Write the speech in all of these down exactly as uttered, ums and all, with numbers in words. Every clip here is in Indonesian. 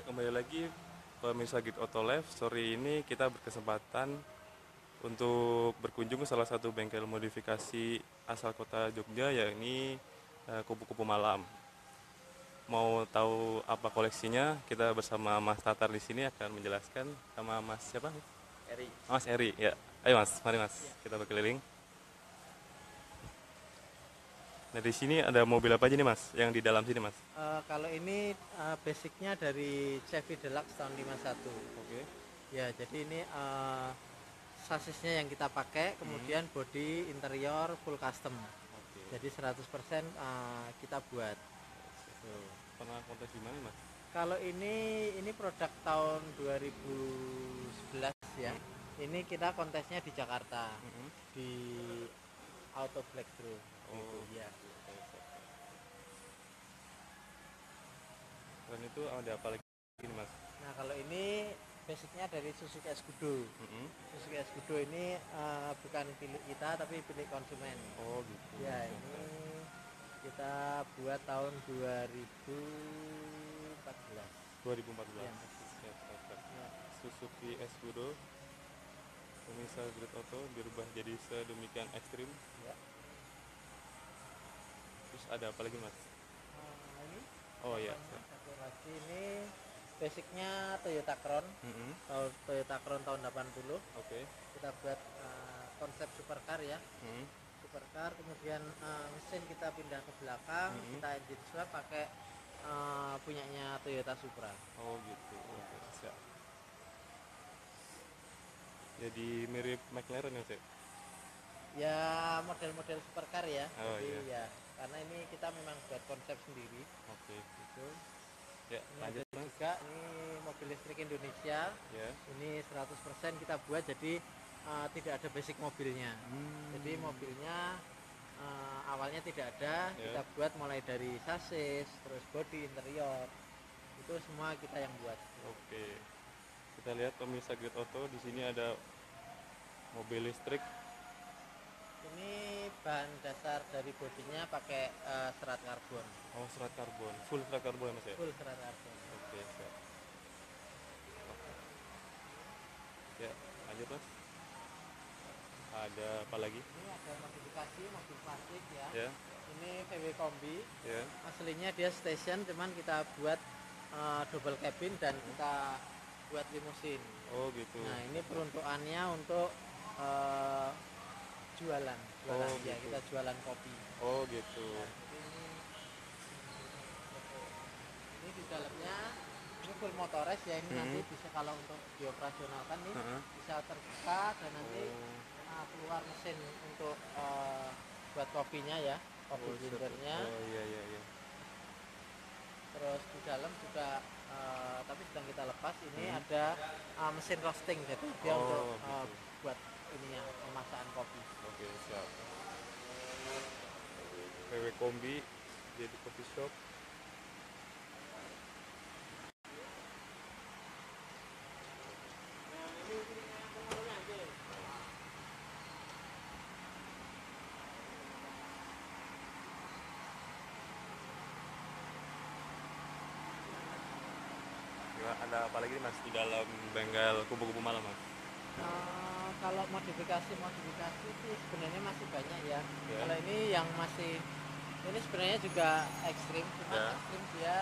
ya, kembali lagi pemirsa GridOto Life. Sore ini kita berkesempatan untuk berkunjung ke salah satu bengkel modifikasi asal kota Jogja, yakni Kupu-Kupu Malam. Mau tahu apa koleksinya? Kita bersama Mas Tatar di sini akan menjelaskan, sama Mas siapa? Eri. Mas Eri, ya. Ayo Mas, mari Mas, ya. Kita berkeliling. Nah, di sini ada mobil apa aja nih Mas, yang di dalam sini Mas? Uh, kalau ini uh, basicnya dari Chevy Deluxe tahun lima puluh satu. Oke. Okay. Ya, jadi ini uh, sasisnya yang kita pakai, kemudian hmm. body interior full custom. Okay. Jadi seratus persen uh, kita buat. So. Pernah kontak gimana Mas? Kalau ini, ini produk tahun dua ribu sebelas ya. Ini kita kontesnya di Jakarta, hmm. di Auto Black Through. Oh iya. Dan itu ada apa lagi ini Mas? Nah, kalau ini basicnya dari Suzuki Escudo. Mm-hmm. Suzuki Escudo ini uh, bukan milik kita tapi milik konsumen. Oh gitu. Ya, ini kita buat tahun dua ribu empat belas. dua ribu empat belas. Ya. Ya. Suzuki Escudo. Pemirsa GridOto dirubah jadi sedemikian ekstrim. Ya. Terus ada apa lagi Mas? Nah, ini oh iya. Satu lagi ini basicnya Toyota Crown, mm-hmm. Toyota Crown tahun delapan puluh. Oke. Okay. Kita buat uh, konsep supercar ya. Mm-hmm. Supercar, kemudian uh, mesin kita pindah ke belakang, mm-hmm. kita engine swap pakai uh, punyanya Toyota Supra. Oh gitu. Ya. Oke, siap. Jadi mirip McLaren ya Cek? Ya model-model supercar ya. Oh, jadi iya. Ya. Karena ini kita memang buat konsep sendiri. Oke, gitu. Ya, ini lanjut Mas. Juga ini mobil listrik Indonesia. Ya. Ini seratus persen kita buat, jadi uh, tidak ada basic mobilnya. Hmm. Jadi mobilnya uh, awalnya tidak ada, ya. Kita buat mulai dari sasis, terus body interior. Itu semua kita yang buat. Oke. Kita lihat pemirsa GridOto, di sini ada mobil listrik. Ini bahan dasar dari bodinya pakai uh, serat karbon. Oh, serat karbon. Full serat karbon Mas ya? Full serat karbon. Oke, siap. Ya, lanjut Mas. Ada apa lagi? Ini ada modifikasi mobil plastik ya. Yeah. Ini V W Kombi. Yeah. Aslinya dia station, cuman kita buat uh, double cabin dan hmm. kita buat limusin. Oh, gitu. Nah, ini peruntukannya untuk uh, jualan, jualan oh, ya gitu. Kita jualan kopi. Oh gitu. Nah, ini, ini di dalamnya ini full motores ya, ini mm-hmm. nanti bisa kalau untuk dioperasionalkan nih uh-huh. bisa terbuka dan nanti oh. uh, keluar mesin untuk uh, buat kopinya ya, kopi blendernya. Oh, oh iya iya iya. Terus di dalam juga uh, tapi sedang kita lepas ini hmm. ada uh, mesin roasting, jadi dia oh, untuk gitu. uh, buat ininya pemasakan kopi. Oke, siap. V W Kombi jadi coffee shop. Nah, ada apa lagi Mas di dalam bengkel Kupu-Kupu Malam Mas? Nah, kalau modifikasi-modifikasi sih sebenarnya masih banyak ya. Yeah. Kalau ini yang masih ini sebenarnya juga ekstrim, cuma yeah. ekstrim dia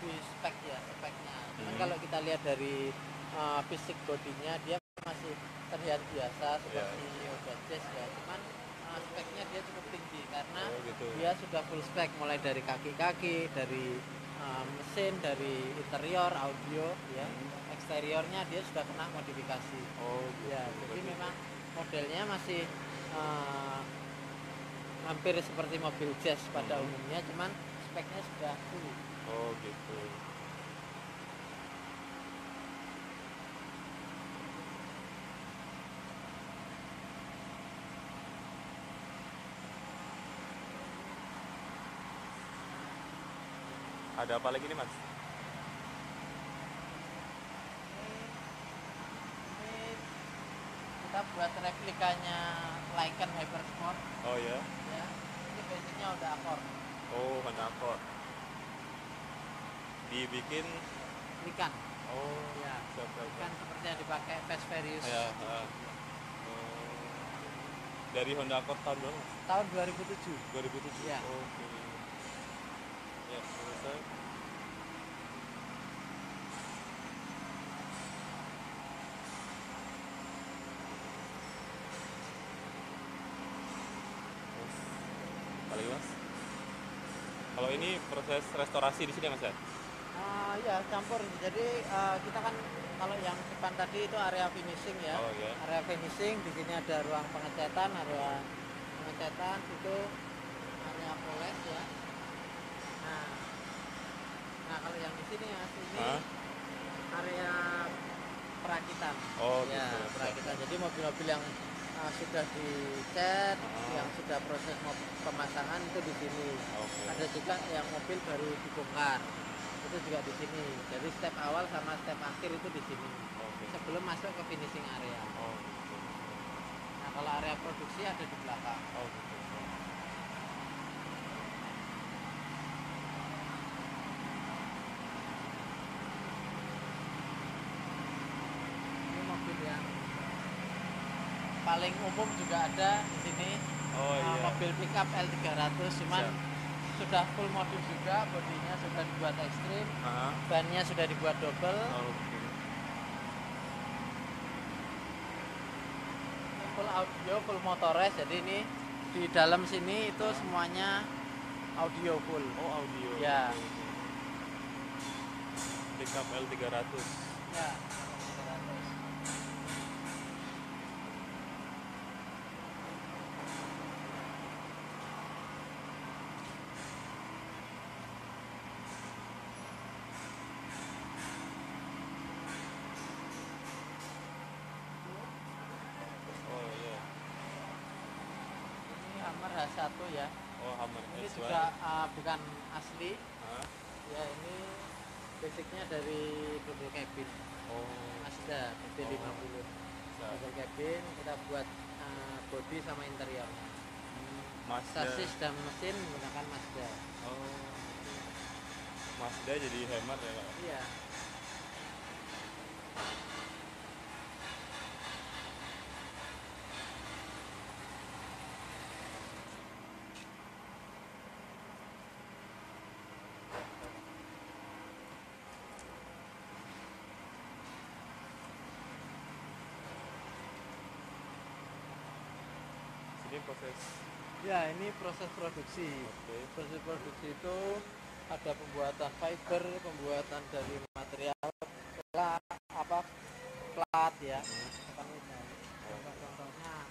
di spek ya, speknya. Cuman mm. kalau kita lihat dari uh, fisik bodinya dia masih terlihat biasa seperti Honda yeah. Jazz ya. Cuman uh, speknya dia cukup tinggi karena oh, gitu. Dia sudah full spek mulai dari kaki-kaki, dari uh, mesin, dari interior, audio ya. Mm. Eksteriornya dia sudah kena modifikasi. Oh, gitu. Ya, jadi memang modelnya masih uh, hampir seperti mobil Jazz pada hmm. umumnya, cuman speknya sudah full. Oh, gitu. Ada apa lagi nih, Mas? Kita buat replikanya Lycan Hypersport. Oh ya. Ya. Ini basicnya Honda Accord. Oh, Honda Accord. Dibikin ikan. Oh, ya. Siap, siap, ikan siap. Seperti yang dipakai Fast Furious. Ya, uh, oh. Dari Honda Accord tahun berapa? Tahun dua ribu tujuh. dua ribu tujuh. Ya. Oke. Okay. Ya, selesai. Mas, kalau ini proses restorasi di sini Mas ya? Uh, iya, campur. Jadi uh, kita kan kalau yang depan tadi itu area finishing ya. Oh, yeah. Area finishing, di sini ada ruang pengecatan, area pengecatan itu area poles ya. Nah, nah kalau yang di sini ya, ini huh? area perakitan. Oh, ya, gitu. Perakitan. Jadi mobil-mobil yang Uh, sudah dicat, oh. yang sudah proses pemasangan itu di sini. Okay. Ada juga yang mobil baru dibongkar, itu juga di sini. Jadi step awal sama step akhir itu di sini. Okay. Sebelum masuk ke finishing area. Oh. Nah kalau area produksi ada di belakang. Oh. Ini mobil yang paling umum juga ada di sini. Oh, iya. uh, mobil pickup L tiga ratus, cuman siap. Sudah full modif juga, bodinya sudah dibuat ekstrim, uh-huh. bannya sudah dibuat double. Oh, okay. Full audio, full motores, jadi ini di dalam sini itu semuanya audio full. Oh, audio. Ya. Okay, okay. Pickup L tiga ratus. Ya. Satu ya. Oh, Hammer ini S Y. Juga uh, bukan asli. Huh? Ya ini basicnya dari double cabin. Oh. Mazda G T lima puluh. Oh. Double cabin kita buat uh, body sama interiornya. Hmm. Sasis dan mesin menggunakan Mazda. Oh. Mazda jadi hemat ya, Pak? Iya. Proses. Ya, ini proses produksi. Okay. Proses produksi itu ada pembuatan fiber, pembuatan dari material plat, apa plat ya. Contohnya. Nah.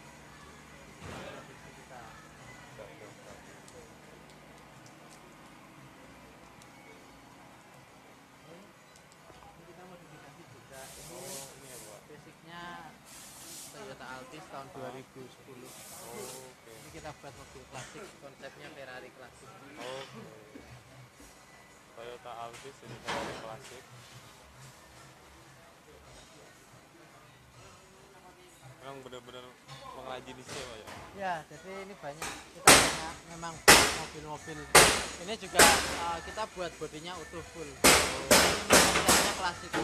Ini kita modifikasi juga. Ini basicnya Toyota Altis tahun dua ribu sepuluh. Oh, okay. Ini kita buat mobil klasik, konsepnya Ferrari klasik. Oh, okay. Toyota Avus ini Ferrari klasik. Memang benar-benar pengrajin di sini ya. Ya, jadi ini banyak. Kita banyak memang mobil-mobil. Ini juga uh, kita buat bodinya utuh full. Konsepnya klasik.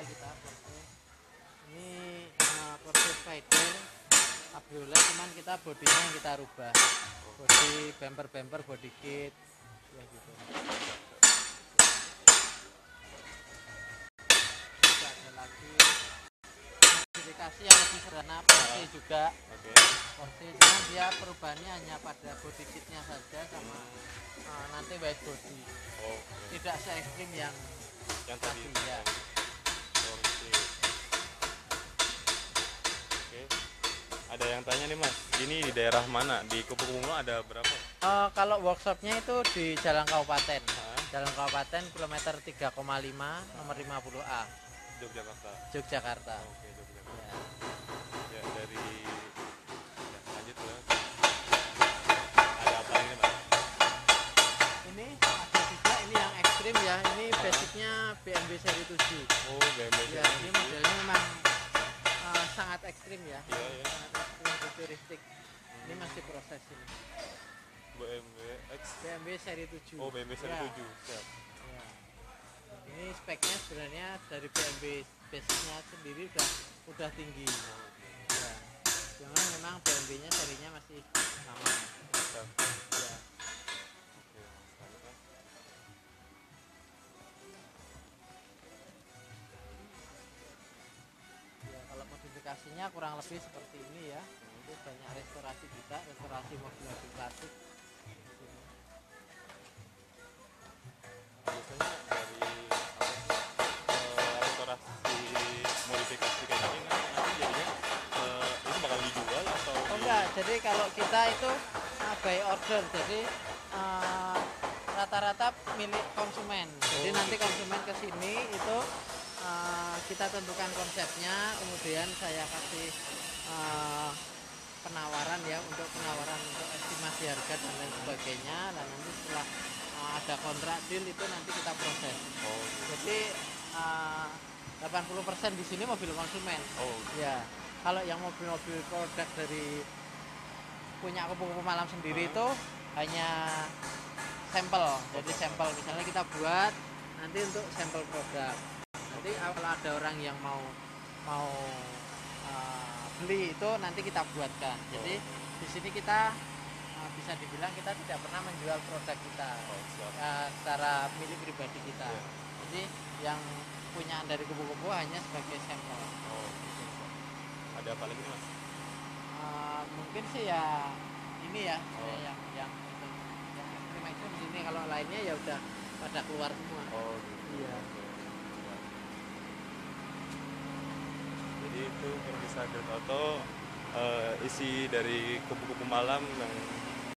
Kita Porsche. Ini uh, Porsche Spider Cabriolet, cuman kita bodinya kita rubah. Bodi bumper-bumper, body kit ya gitu. Juga ada lagi modifikasi yang lebih sederhana Porsche juga. Oke. Porsche cuman dia perubahannya hanya pada body kitnya saja sama uh, nanti white body. Oh, okay. Tidak se ekstrim yang yang tadi ya. Oke. Ada yang tanya nih Mas, ini di daerah mana? Di Kupu-Kupu ada berapa? Uh, kalau workshopnya itu di Jalan Kabupaten. Huh? Jalan Kabupaten kilometer tiga koma lima nomor lima puluh A. Yogyakarta. Yogyakarta. Oke, Yogyakarta. Ya, ya dari ya, lanjut ya. Ada apa ini Mas? Ini ada juga ini yang ekstrim ya. Ini huh? basicnya B M W seri tujuh. Oh, B M W. Ya, ini modelnya memang sangat ekstrim ya, yeah, yeah. sangat ekstrim futuristik. Ini masih proses ini. B M W X. B M W seri tujuh. Oh, B M W seri ya. tujuh. Siap. Ya. Ini speknya sebenarnya dari B M W basicnya sendiri udah udah tinggi. Ya. Jangan memang B M W-nya serinya masih sama. Siap. Ya. Oke, masalah. Ya, kalau modifikasinya kurang lebih seperti ini ya. Itu banyak restorasi kita, restorasi mobil-mobil klasik. Biasanya dari restorasi modifikasi kayak gini nanti jadinya uh, itu bakal dijual atau oh, enggak? Jadi kalau kita itu uh, by order, jadi rata-rata uh, milik konsumen. Jadi oh, nanti gitu. Konsumen kesini itu uh, kita tentukan konsepnya, kemudian saya kasih uh, penawaran ya untuk penawaran untuk estimasi harga dan lain sebagainya. Dan nanti setelah uh, ada kontrak deal itu nanti kita proses. Oh. Jadi uh, delapan puluh persen di sini mobil konsumen. Oh. Ya. Kalau yang mobil-mobil produk dari punya Kupu-Kupu Malam sendiri hmm. itu hanya sampel. Jadi sampel misalnya kita buat nanti untuk sampel produk. Nanti kalau ada orang yang mau mau uh, beli itu nanti kita buatkan. Jadi oh. di sini kita uh, bisa dibilang kita tidak pernah menjual produk kita oh, uh, secara milik pribadi kita. Yeah. Jadi yang punyaan dari Kupu-Kupu hanya sebagai sampel. Oh, gitu. Ada apa lagi mas? Uh, mungkin sih ya ini ya, oh. ya yang yang itu yang ekstrim-ekstrim di sini. Kalau lainnya ya udah pada keluar semua. Oh, gitu. Iya. Okay. Jadi itu pemirsa GridOto uh, isi dari Kupu-Kupu Malam yang